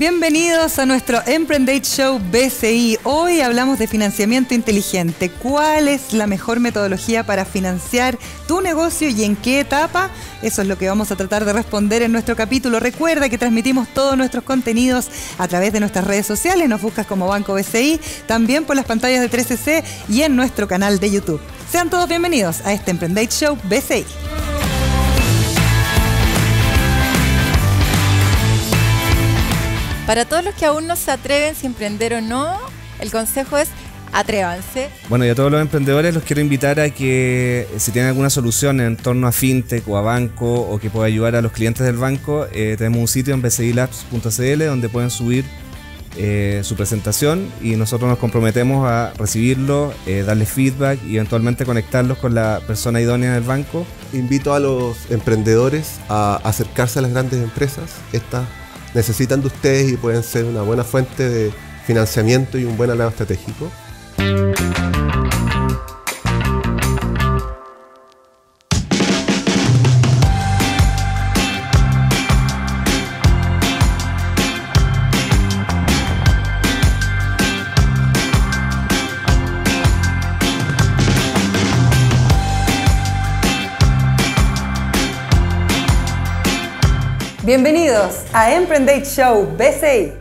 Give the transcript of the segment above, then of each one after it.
Bienvenidos a nuestro Emprendate Show BCI. Hoy hablamos de financiamiento inteligente. ¿Cuál es la mejor metodología para financiar tu negocio y en qué etapa? Eso es lo que vamos a tratar de responder en nuestro capítulo. Recuerda que transmitimos todos nuestros contenidos a través de nuestras redes sociales. Nos buscas como Banco BCI, también por las pantallas de 13C y en nuestro canal de YouTube. Sean todos bienvenidos a este Emprendate Show BCI. Para todos los que aún no se atreven, si emprender o no, el consejo es atrévanse. Bueno, y a todos los emprendedores los quiero invitar a que si tienen alguna solución en torno a fintech o a banco o que pueda ayudar a los clientes del banco, tenemos un sitio en bcilabs.cl donde pueden subir su presentación y nosotros nos comprometemos a recibirlo, darles feedback y eventualmente conectarlos con la persona idónea del banco. Invito a los emprendedores a acercarse a las grandes empresas. Estas necesitan de ustedes y pueden ser una buena fuente de financiamiento y un buen aliado estratégico. Bienvenidos a Emprendate Show BCI.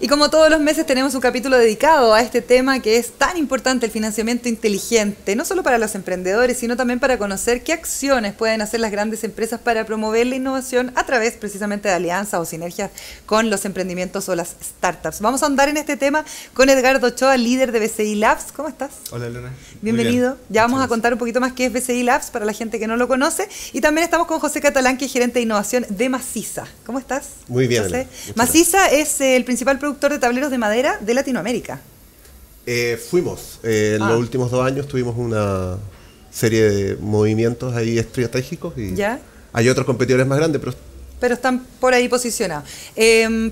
Y como todos los meses tenemos un capítulo dedicado a este tema que es tan importante, el financiamiento inteligente, no solo para los emprendedores, sino también para conocer qué acciones pueden hacer las grandes empresas para promover la innovación a través precisamente de alianzas o sinergias con los emprendimientos o las startups. Vamos a ahondar en este tema con Edgardo Ochoa, líder de BCI Labs. ¿Cómo estás? Hola, Elena. Bienvenido. Ya vamos a contar un poquito más qué es BCI Labs para la gente que no lo conoce. Y también estamos con José Catalán, que es gerente de innovación de Masisa. ¿Cómo estás? Muy bien, José. Masisa es el principal productor de tableros de madera de Latinoamérica. En los últimos 2 años tuvimos una serie de movimientos ahí estratégicos y ¿ya? Hay otros competidores más grandes, pero están por ahí posicionados.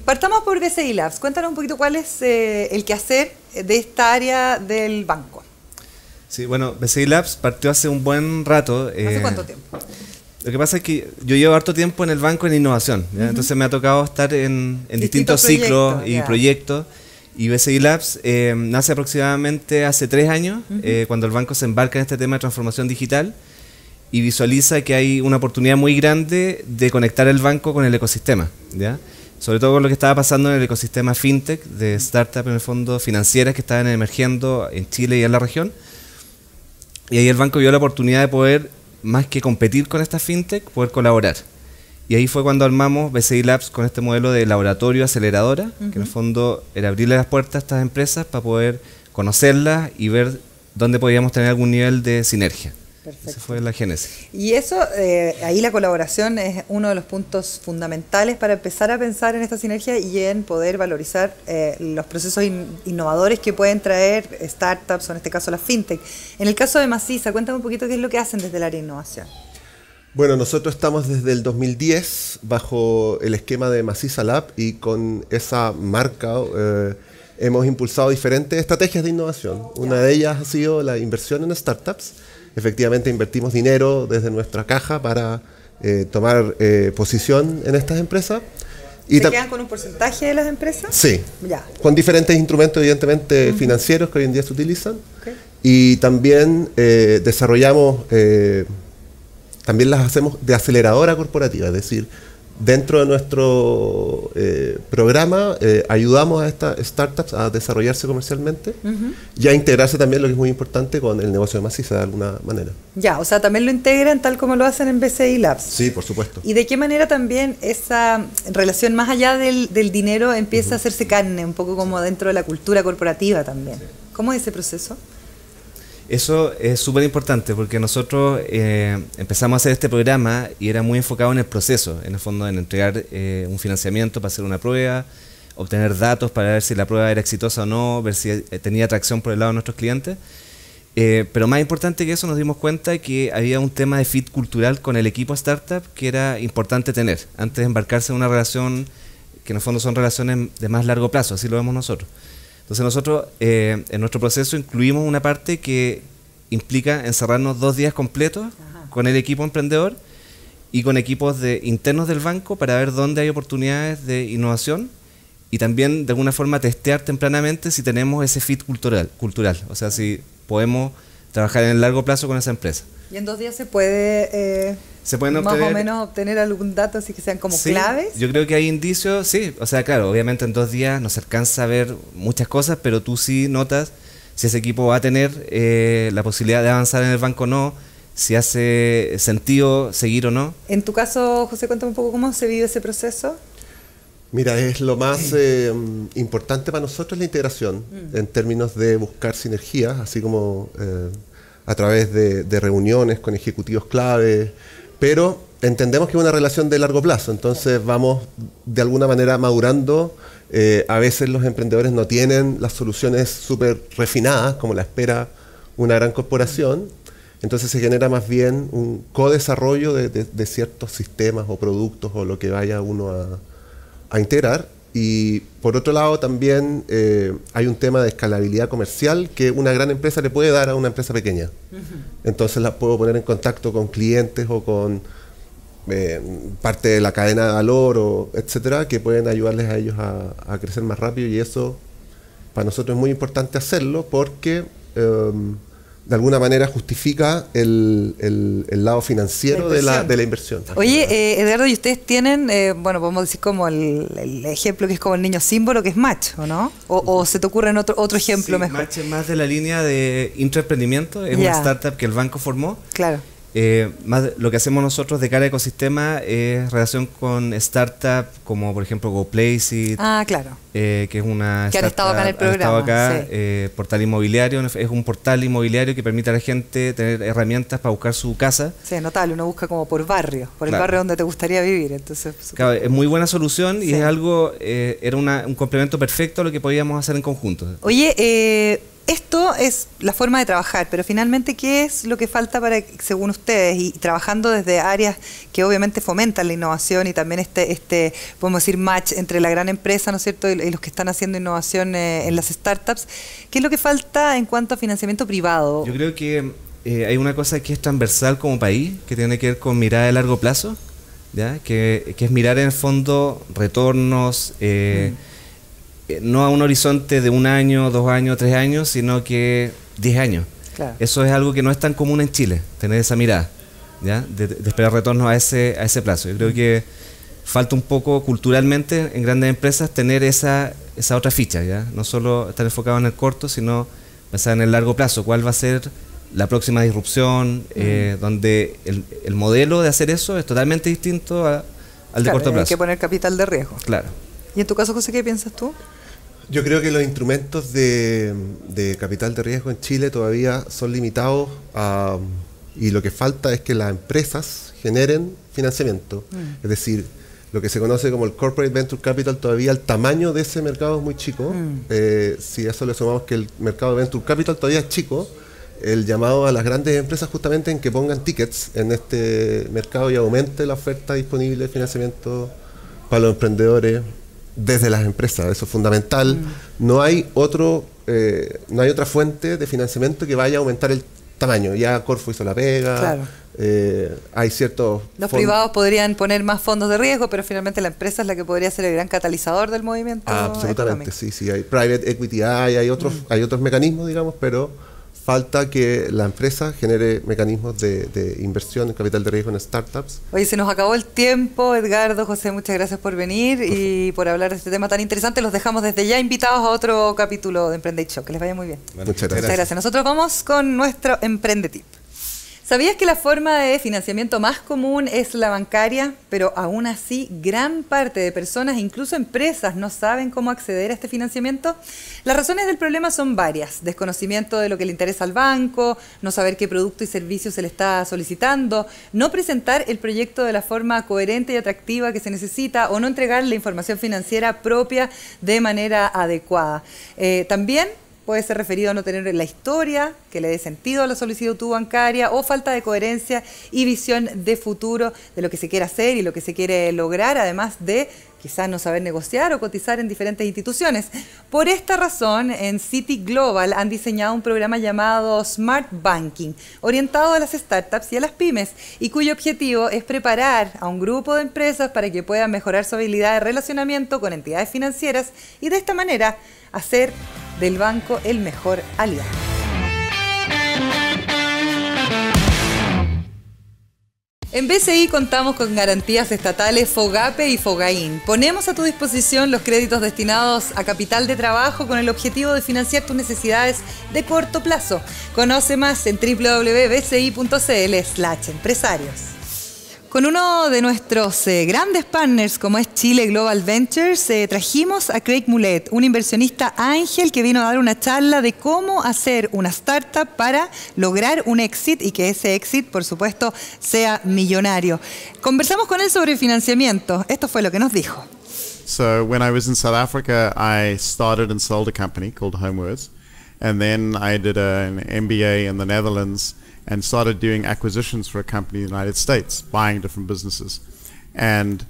Partamos por BCI Labs. Cuéntanos un poquito cuál es el quehacer de esta área del banco. Sí, bueno, BCI Labs partió hace un buen rato. ¿Hace cuánto tiempo? Lo que pasa es que yo llevo harto tiempo en el banco en innovación, ¿ya? Entonces me ha tocado estar en distintos ciclos y proyectos. Y BCI Labs nace aproximadamente hace 3 años, cuando el banco se embarca en este tema de transformación digital y visualiza que hay una oportunidad muy grande de conectar el banco con el ecosistema, ¿ya? Sobre todo con lo que estaba pasando en el ecosistema fintech, de startups en el fondo, financieras que estaban emergiendo en Chile y en la región. Y ahí el banco vio la oportunidad de poder, más que competir con esta fintech, poder colaborar. Y ahí fue cuando armamos BCI Labs con este modelo de laboratorio aceleradora, que en el fondo era abrirle las puertas a estas empresas para poder conocerlas y ver dónde podíamos tener algún nivel de sinergia. Perfecto. Esa fue la génesis. Y eso, ahí la colaboración es uno de los puntos fundamentales para empezar a pensar en esta sinergia y en poder valorizar los procesos innovadores que pueden traer startups, o en este caso las fintech. En el caso de Masisa, cuéntame un poquito qué es lo que hacen desde el área de innovación. Bueno, nosotros estamos desde el 2010 bajo el esquema de Masisa Lab y con esa marca hemos impulsado diferentes estrategias de innovación. Una de ellas ha sido la inversión en startups. Efectivamente invertimos dinero desde nuestra caja para tomar posición en estas empresas. Y ¿se quedan con un porcentaje de las empresas? Sí, ya. Con diferentes instrumentos evidentemente financieros que hoy en día se utilizan. Okay. Y también desarrollamos, también las hacemos de aceleradora corporativa, es decir, dentro de nuestro programa ayudamos a estas startups a desarrollarse comercialmente y a integrarse también, lo que es muy importante, con el negocio de Masisa de alguna manera. Ya, o sea, también lo integran tal como lo hacen en BCI Labs. Sí, por supuesto. ¿Y de qué manera también esa relación más allá del dinero empieza a hacerse carne, un poco como dentro de la cultura corporativa también? Sí. ¿Cómo es ese proceso? Eso es súper importante porque nosotros empezamos a hacer este programa y era muy enfocado en el proceso, en el fondo en entregar un financiamiento para hacer una prueba, obtener datos para ver si la prueba era exitosa o no, ver si tenía atracción por el lado de nuestros clientes. Pero más importante que eso, nos dimos cuenta que había un tema de fit cultural con el equipo startup que era importante tener antes de embarcarse en una relación que en el fondo son relaciones de más largo plazo, así lo vemos nosotros. Entonces nosotros en nuestro proceso incluimos una parte que implica encerrarnos 2 días completos con el equipo emprendedor y con equipos internos del banco para ver dónde hay oportunidades de innovación y también de alguna forma testear tempranamente si tenemos ese fit cultural, o sea, si podemos trabajar en el largo plazo con esa empresa. ¿Y en 2 días se puede más o menos obtener algún dato, así que sean como claves? Yo creo que hay indicios, sí, o sea, claro, obviamente en 2 días no se alcanza a ver muchas cosas, pero tú sí notas si ese equipo va a tener la posibilidad de avanzar en el banco o no, si hace sentido seguir o no. En tu caso, José, cuéntame un poco cómo se vive ese proceso. Mira, es lo más importante para nosotros la integración, en términos de buscar sinergias, así como a través de reuniones con ejecutivos clave, pero entendemos que es una relación de largo plazo, entonces vamos de alguna manera madurando. A veces los emprendedores no tienen las soluciones súper refinadas, como la espera una gran corporación, entonces se genera más bien un co-desarrollo de ciertos sistemas o productos o lo que vaya uno a integrar. Y por otro lado también hay un tema de escalabilidad comercial que una gran empresa le puede dar a una empresa pequeña. Entonces la puedo poner en contacto con clientes o con parte de la cadena de valor, etcétera, que pueden ayudarles a ellos a crecer más rápido, y eso para nosotros es muy importante hacerlo porque de alguna manera justifica el lado financiero de la inversión. Oye, Edgardo, ¿y ustedes tienen, bueno, podemos decir como el ejemplo que es como el niño símbolo, que es Match, o no? ¿O se te ocurre en otro ejemplo mejor? Match es más de la línea de intraemprendimiento, es una startup que el banco formó. Claro. Más lo que hacemos nosotros de cara al ecosistema es relación con startups como por ejemplo GoPlaceit, que es una que startup, han estado acá en el programa, portal inmobiliario, es un portal inmobiliario que permite a la gente tener herramientas para buscar su casa. Sí, es notable, uno busca como por barrio, por el barrio donde te gustaría vivir, entonces es muy buena solución y es algo, era un complemento perfecto a lo que podíamos hacer en conjunto. Oye, esto es la forma de trabajar, pero finalmente, ¿qué es lo que falta para, según ustedes, y trabajando desde áreas que obviamente fomentan la innovación y también este podemos decir, match entre la gran empresa, ¿no es cierto?, y los que están haciendo innovación en las startups? ¿Qué es lo que falta en cuanto a financiamiento privado? Yo creo que hay una cosa que es transversal como país, que tiene que ver con mirada de largo plazo, ¿ya? Que es mirar en el fondo retornos, no a un horizonte de 1 año, 2 años, 3 años, sino que 10 años. Claro. Eso es algo que no es tan común en Chile, tener esa mirada, ¿ya? De esperar retornos a ese plazo. Yo creo que falta un poco culturalmente en grandes empresas tener esa otra ficha, ¿ya? No solo estar enfocado en el corto, sino pensar en el largo plazo. ¿Cuál va a ser la próxima disrupción? Donde el modelo de hacer eso es totalmente distinto al de corto plazo. Hay que poner capital de riesgo. Claro. ¿Y en tu caso, José, qué piensas tú? Yo creo que los instrumentos de capital de riesgo en Chile todavía son limitados y lo que falta es que las empresas generen financiamiento. Es decir, lo que se conoce como el Corporate Venture Capital, todavía el tamaño de ese mercado es muy chico. Si a eso le sumamos que el mercado de Venture Capital todavía es chico, el llamado a las grandes empresas justamente en que pongan tickets en este mercado y aumente la oferta disponible de financiamiento para los emprendedores desde las empresas, eso es fundamental. No hay otra fuente de financiamiento que vaya a aumentar el tamaño. Ya Corfo hizo la pega, hay ciertos... Los privados podrían poner más fondos de riesgo, pero finalmente la empresa es la que podría ser el gran catalizador del movimiento. Absolutamente, sí, hay private equity, hay otros mecanismos, digamos, pero falta que la empresa genere mecanismos de inversión en capital de riesgo en startups. Oye, se nos acabó el tiempo, Edgardo, José, muchas gracias por venir y por hablar de este tema tan interesante. Los dejamos desde ya invitados a otro capítulo de Emprendate Show. Que les vaya muy bien. Bueno, muchas gracias. Nosotros vamos con nuestro Emprendetip. ¿Sabías que la forma de financiamiento más común es la bancaria? Pero aún así, gran parte de personas, incluso empresas, no saben cómo acceder a este financiamiento. Las razones del problema son varias. Desconocimiento de lo que le interesa al banco, no saber qué producto y servicio se le está solicitando, no presentar el proyecto de la forma coherente y atractiva que se necesita o no entregar la información financiera propia de manera adecuada. También puede ser referido a no tener la historia que le dé sentido a la solicitud bancaria o falta de coherencia y visión de futuro de lo que se quiere hacer y lo que se quiere lograr, además de quizás no saber negociar o cotizar en diferentes instituciones. Por esta razón, en City Global han diseñado un programa llamado Smart Banking, orientado a las startups y a las pymes, y cuyo objetivo es preparar a un grupo de empresas para que puedan mejorar su habilidad de relacionamiento con entidades financieras y de esta manera hacer del banco el mejor aliado. En BCI contamos con garantías estatales FOGAPE y FOGAIN. Ponemos a tu disposición los créditos destinados a capital de trabajo con el objetivo de financiar tus necesidades de corto plazo. Conoce más en www.bci.cl/empresarios. Con uno de nuestros grandes partners, como es Chile Global Ventures, trajimos a Craig Mullett, un inversionista ángel que vino a dar una charla de cómo hacer una startup para lograr un exit y que ese exit, por supuesto, sea millonario. Conversamos con él sobre financiamiento. Esto fue lo que nos dijo. So, when I was in South Africa, I started and sold a company called HomeWords, and then I did an MBA in the Netherlands and started doing acquisitions for a company in the United States, buying different businesses. And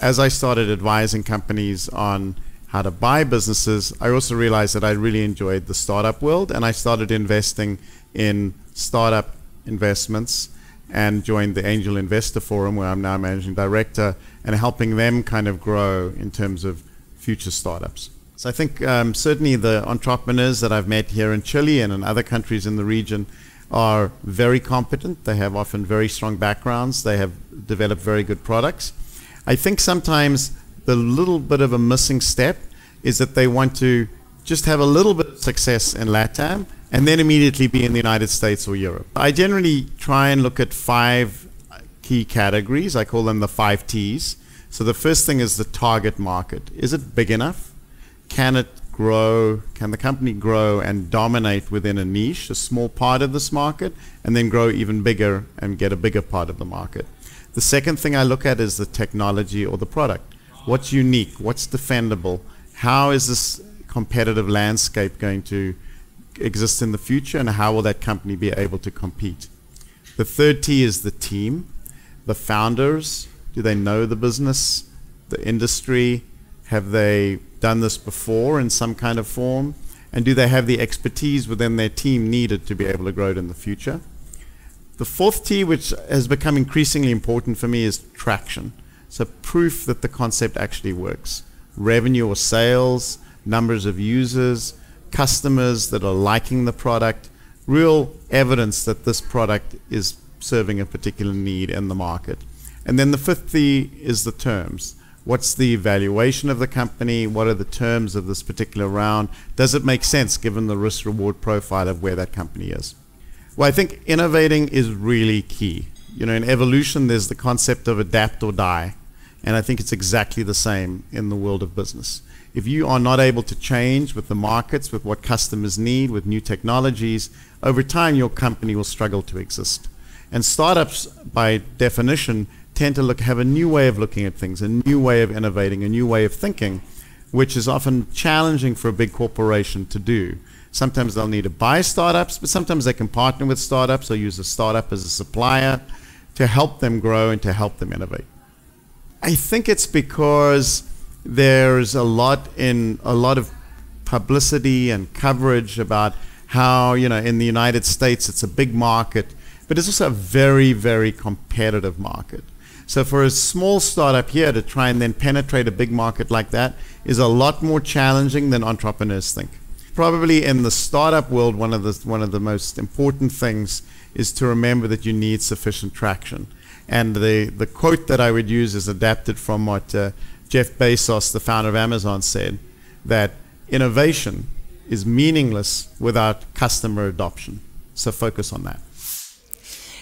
as I started advising companies on how to buy businesses, I also realized that I really enjoyed the startup world, and I started investing in startup investments and joined the Angel Investor Forum, where I'm now managing director, and helping them kind of grow in terms of future startups. So I think certainly the entrepreneurs that I've met here in Chile and in other countries in the region are very competent. They have often very strong backgrounds. They have developed very good products. I think sometimes the little bit of a missing step is that they want to just have a little bit of success in LATAM and then immediately be in the United States or Europe. I generally try and look at 5 key categories. I call them the 5 T's. So the first thing is the target market. Is it big enough? Can it grow? Can the company grow and dominate within a niche, a small part of this market, and then grow even bigger and get a bigger part of the market? The second thing I look at is the technology or the product. What's unique? What's defendable? How is this competitive landscape going to exist in the future, and how will that company be able to compete? The third T is the team, the founders. Do they know the business, the industry? Have they done this before in some kind of form? And do they have the expertise within their team needed to be able to grow it in the future? The fourth T, which has become increasingly important for me, is traction. So proof that the concept actually works. Revenue or sales, numbers of users, customers that are liking the product, real evidence that this product is serving a particular need in the market. And then the fifth T is the terms. What's the valuation of the company? What are the terms of this particular round? Does it make sense given the risk-reward profile of where that company is? Well, I think innovating is really key. You know, in evolution, there's the concept of adapt or die. And I think it's exactly the same in the world of business. If you are not able to change with the markets, with what customers need, with new technologies, over time, your company will struggle to exist. And startups, by definition, tend to have a new way of looking at things, a new way of innovating, a new way of thinking, which is often challenging for a big corporation to do. Sometimes they'll need to buy startups, but sometimes they can partner with startups or use a startup as a supplier to help them grow and to help them innovate. I think it's because there's a lot of publicity and coverage about how, you know, in the United States it's a big market, but it's also a very, very competitive market. So for a small startup here to try and then penetrate a big market like that is a lot more challenging than entrepreneurs think. Probably in the startup world, one of the most important things is to remember that you need sufficient traction. And the quote that I would use is adapted from what Jeff Bezos, the founder of Amazon, said, that innovation is meaningless without customer adoption. So focus on that.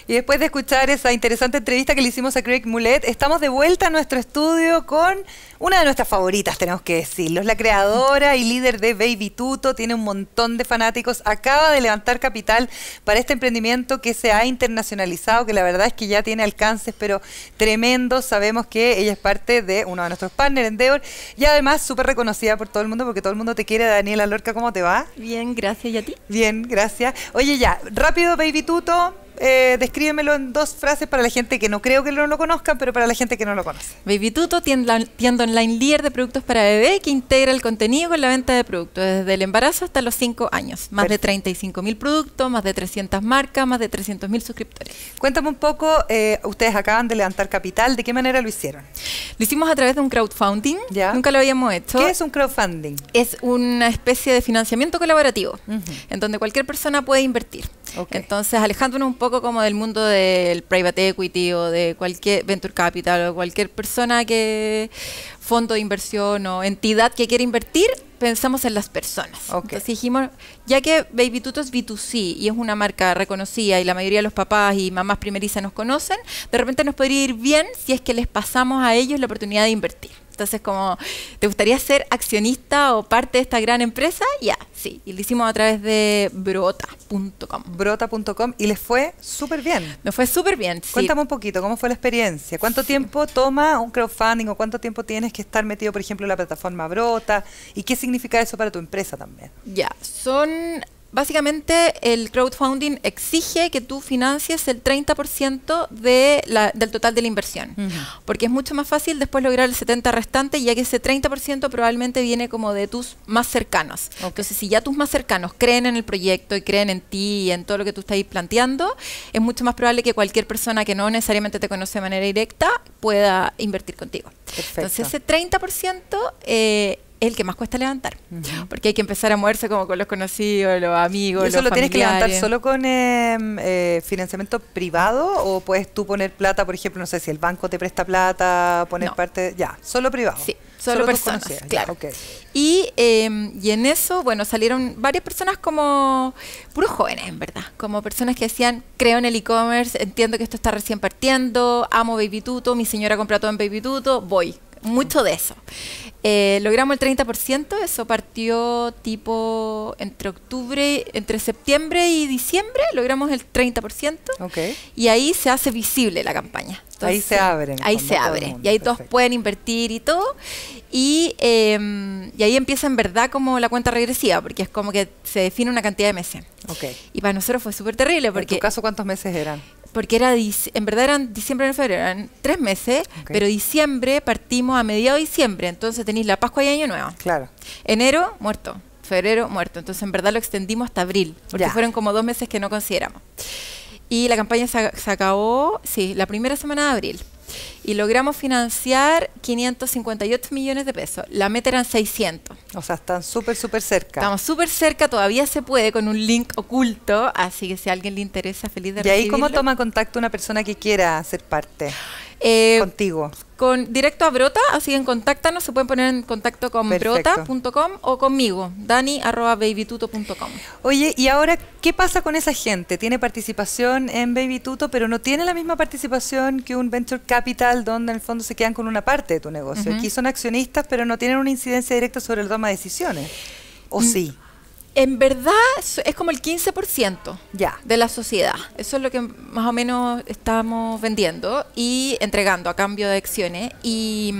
Y después de escuchar esa interesante entrevista que le hicimos a Craig Mullett, estamos de vuelta a nuestro estudio con una de nuestras favoritas, tenemos que decirlo. Es la creadora y líder de Baby Tuto, tiene un montón de fanáticos, acaba de levantar capital para este emprendimiento que se ha internacionalizado, que la verdad es que ya tiene alcances, pero tremendos. Sabemos que ella es parte de uno de nuestros partners, Endeavor, y además súper reconocida por todo el mundo, porque todo el mundo te quiere. Daniela Lorca, ¿cómo te va? Bien, gracias. ¿Y a ti? Bien, gracias. Oye, ya, rápido, Baby Tuto. descríbemelo en dos frases para la gente que no creo que no lo conozcan, pero para la gente que no lo conoce. Baby Tuto, tienda online líder de productos para bebé que integra el contenido con la venta de productos desde el embarazo hasta los 5 años. Más de 35.000 productos, más de 300 marcas, más de 300.000 suscriptores. Cuéntame un poco, ustedes acaban de levantar capital, ¿de qué manera lo hicieron? Lo hicimos a través de un crowdfunding. ¿Ya? Nunca lo habíamos hecho. ¿Qué es un crowdfunding? Es una especie de financiamiento colaborativo, en donde cualquier persona puede invertir. Okay. Entonces, alejándonos un poco como del mundo del private equity o de cualquier venture capital o cualquier persona que fondo de inversión o entidad que quiere invertir, pensamos en las personas. Okay. Entonces dijimos, ya que Baby Tuto es B2C y es una marca reconocida y la mayoría de los papás y mamás primerizas nos conocen, de repente nos podría ir bien si es que les pasamos a ellos la oportunidad de invertir. Entonces, como, ¿te gustaría ser accionista o parte de esta gran empresa? Ya, sí. Y lo hicimos a través de brota.com. Brota.com. Y les fue súper bien. Nos fue súper bien, sí. Cuéntame un poquito, ¿cómo fue la experiencia? ¿Cuánto tiempo toma un crowdfunding o cuánto tiempo tienes que estar metido, por ejemplo, en la plataforma Brota? ¿Y qué significa eso para tu empresa también? Ya, son... Básicamente, el crowdfunding exige que tú financies el 30% de del total de la inversión, porque es mucho más fácil después lograr el 70% restante, ya que ese 30% probablemente viene como de tus más cercanos. Okay. Entonces, si ya tus más cercanos creen en el proyecto y creen en ti y en todo lo que tú estás planteando, es mucho más probable que cualquier persona que no necesariamente te conoce de manera directa pueda invertir contigo. Perfecto. Entonces, ese 30%... es el que más cuesta levantar, porque hay que empezar a moverse como con los conocidos, los amigos, los familiares. ¿Eso lo tienes que levantar solo con financiamiento privado o puedes tú poner plata, por ejemplo, no sé si el banco te presta plata, poner parte, ya, solo privado? Sí. Solo personas, claro. Ya, okay. Y en eso, bueno, salieron varias personas como puros jóvenes, en verdad. Como personas que decían, creo en el e-commerce, entiendo que esto está recién partiendo, amo Baby Tuto, mi señora compra todo en Baby Tuto, voy. Mucho de eso. Logramos el 30%, eso partió tipo entre septiembre y diciembre, logramos el 30%. Okay. Y ahí se hace visible la campaña. Entonces, ahí se abre. Ahí se abre. Mundo, y ahí todos pueden invertir y todo. Y ahí empieza en verdad como la cuenta regresiva, porque es como que se define una cantidad de meses. Okay. Y para nosotros fue súper terrible. Porque, ¿en tu caso cuántos meses eran? Porque era en verdad eran diciembre y febrero, eran 3 meses, pero diciembre partimos a mediados de diciembre, entonces tenéis la Pascua y Año Nuevo. Claro. Enero, muerto. Febrero, muerto. Entonces en verdad lo extendimos hasta abril, porque fueron como 2 meses que no consideramos. Y la campaña se acabó, sí, la primera semana de abril. Y logramos financiar 558 millones de pesos. La meta eran 600. O sea, están súper, súper cerca. Estamos súper cerca, todavía se puede con un link oculto, así que si a alguien le interesa, feliz de recibirlo. ¿Y ahí cómo toma contacto una persona que quiera ser parte contigo? Directo a Brota, así que contáctanos, se pueden poner en contacto con brota.com o conmigo, dani@babytuto.com. Oye, y ahora, ¿qué pasa con esa gente? Tiene participación en Baby Tuto, pero no tiene la misma participación que un venture capital, donde en el fondo se quedan con una parte de tu negocio. Aquí son accionistas, pero no tienen una incidencia directa sobre la toma de decisiones, ¿o sí? En verdad es como el 15% de la sociedad. Eso es lo que más o menos estamos vendiendo y entregando a cambio de acciones. Y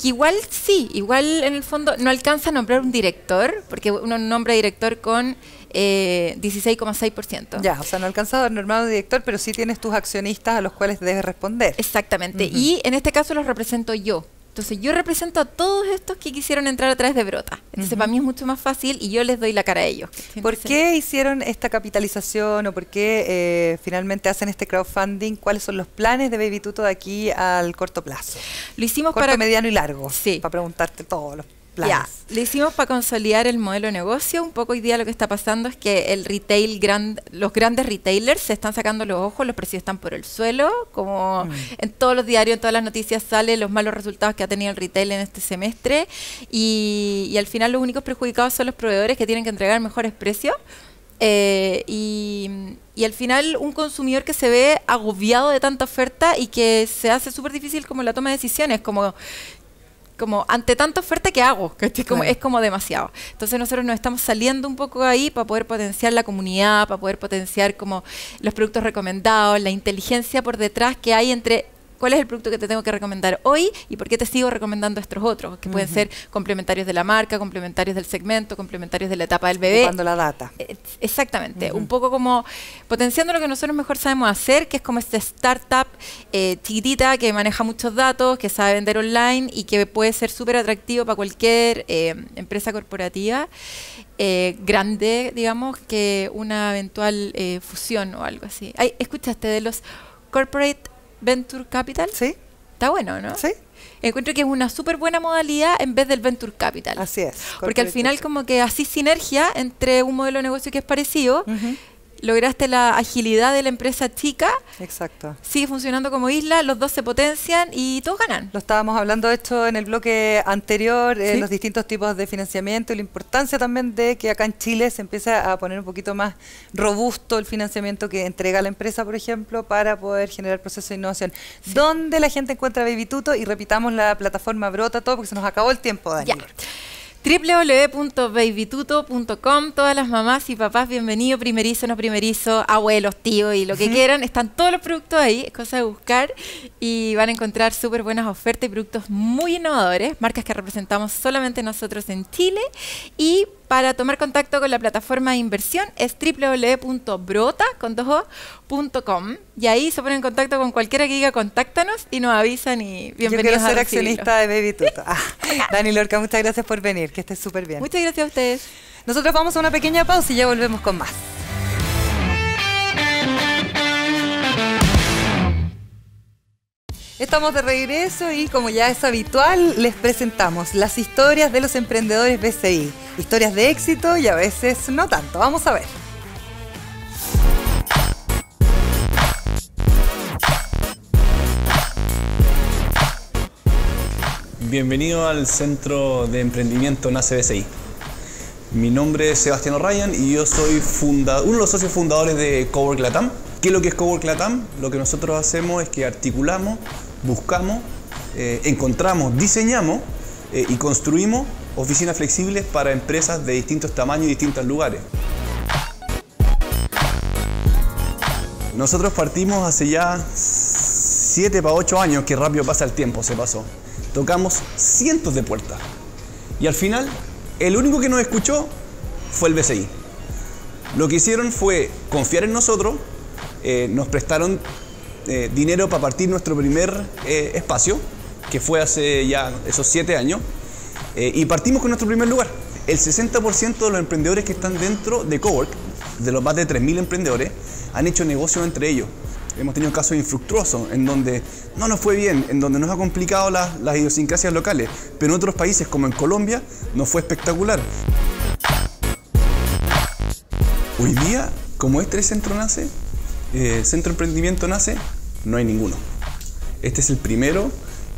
que igual sí, igual en el fondo no alcanza a nombrar un director, porque uno nombra director con 16,6%. Ya, o sea, no ha alcanzado el normado director, pero sí tienes tus accionistas a los cuales debes responder. Exactamente. Y en este caso los represento yo. Entonces yo represento a todos estos que quisieron entrar a través de Brota. Entonces para mí es mucho más fácil y yo les doy la cara a ellos. ¿Por qué hicieron esta capitalización o por qué finalmente hacen este crowdfunding? ¿Cuáles son los planes de Baby Tuto de aquí al corto plazo? Lo hicimos corto, mediano y largo. Sí. Para preguntarte todos los planes. Lo hicimos para consolidar el modelo de negocio. Un poco hoy día lo que está pasando es que el retail, los grandes retailers se están sacando los ojos, los precios están por el suelo, como en todos los diarios, en todas las noticias sale los malos resultados que ha tenido el retail en este semestre y al final los únicos perjudicados son los proveedores que tienen que entregar mejores precios. Y al final un consumidor que se ve agobiado de tanta oferta y que se hace súper difícil como la toma de decisiones, como ante tanta oferta que hago, es como demasiado. Entonces nosotros nos estamos saliendo un poco ahí para poder potenciar la comunidad, para poder potenciar como los productos recomendados, la inteligencia por detrás que hay entre cuál es el producto que te tengo que recomendar hoy y por qué te sigo recomendando estos otros, que pueden ser complementarios de la marca, complementarios del segmento, complementarios de la etapa del bebé. Ocupando la data. Exactamente. Un poco como potenciando lo que nosotros mejor sabemos hacer, que es como esta startup chiquitita que maneja muchos datos, que sabe vender online y que puede ser súper atractivo para cualquier empresa corporativa grande, digamos, que una eventual fusión o algo así. Ay, ¿escuchaste de los Corporate Venture Capital? Sí. Está bueno, ¿no? Sí. Encuentro que es una súper buena modalidad en vez del Venture Capital. Así es. Porque al final como que así sinergia entre un modelo de negocio que es parecido, lograste la agilidad de la empresa chica. Exacto. Sigue funcionando como isla, los dos se potencian y todos ganan. Lo estábamos hablando de esto en el bloque anterior, los distintos tipos de financiamiento y la importancia también de que acá en Chile se empiece a poner un poquito más robusto el financiamiento que entrega la empresa, por ejemplo, para poder generar procesos de innovación. Sí. ¿Dónde la gente encuentra Baby Tuto? Y repitamos la plataforma Brota, todo, porque se nos acabó el tiempo, Daniela. www.babytuto.com. Todas las mamás y papás, bienvenidos, primerizos, no primerizos, abuelos, tíos y lo que quieran. Están todos los productos ahí, es cosa de buscar y van a encontrar súper buenas ofertas y productos muy innovadores, marcas que representamos solamente nosotros en Chile. Y para tomar contacto con la plataforma de inversión es www.brota.com y ahí se ponen en contacto con cualquiera que diga contáctanos y nos avisan y bienvenidos. Yo quiero ser accionista de Baby Tuto. Dani Lorca, muchas gracias por venir, que estés súper bien. Muchas gracias a ustedes. Nosotros vamos a una pequeña pausa y ya volvemos con más. Estamos de regreso y como ya es habitual, les presentamos las historias de los emprendedores BCI. Historias de éxito y a veces no tanto. Vamos a ver. Bienvenido al Centro de Emprendimiento NACE BCI. Mi nombre es Sebastián O'Ryan y yo soy uno de los socios fundadores de Cowork Latam. ¿Qué es lo que es Cowork Latam? Lo que nosotros hacemos es que articulamos, buscamos, encontramos, diseñamos y construimos oficinas flexibles para empresas de distintos tamaños y distintos lugares. Nosotros partimos hace ya 7 para 8 años, que rápido pasa el tiempo, se pasó. Tocamos cientos de puertas y al final el único que nos escuchó fue el BCI. Lo que hicieron fue confiar en nosotros. Nos prestaron dinero para partir nuestro primer espacio, que fue hace ya esos 7 años, y partimos con nuestro primer lugar. El 60% de los emprendedores que están dentro de Cowork, de los más de 3.000 emprendedores, han hecho negocio entre ellos. Hemos tenido casos infructuosos en donde no nos fue bien, en donde nos ha complicado las idiosincrasias locales, pero en otros países como en Colombia nos fue espectacular. Hoy día, como este centro nace, Centro de Emprendimiento NACE, no hay ninguno. Este es el primero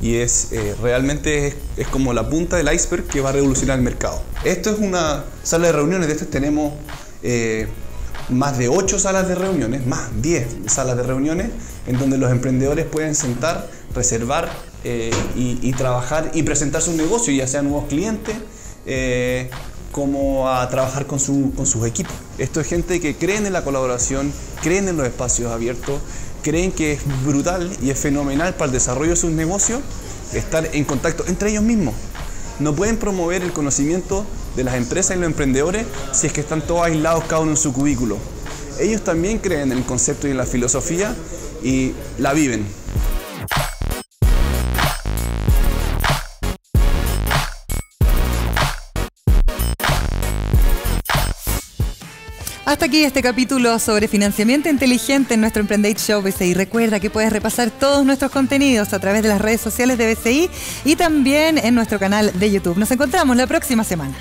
y es realmente es como la punta del iceberg que va a revolucionar el mercado. Esto es una sala de reuniones. De estos tenemos más de 8 salas de reuniones, más 10 salas de reuniones, en donde los emprendedores pueden sentar, reservar y trabajar y presentar su negocio, ya sea nuevos clientes, como a trabajar con sus equipos. Esto es gente que creen en la colaboración, creen en los espacios abiertos, creen que es brutal y es fenomenal para el desarrollo de sus negocios estar en contacto entre ellos mismos. No pueden promover el conocimiento de las empresas y los emprendedores si es que están todos aislados cada uno en su cubículo. Ellos también creen en el concepto y en la filosofía y la viven. Hasta aquí este capítulo sobre financiamiento inteligente en nuestro Emprendate Show BCI. Recuerda que puedes repasar todos nuestros contenidos a través de las redes sociales de BCI y también en nuestro canal de YouTube. Nos encontramos la próxima semana.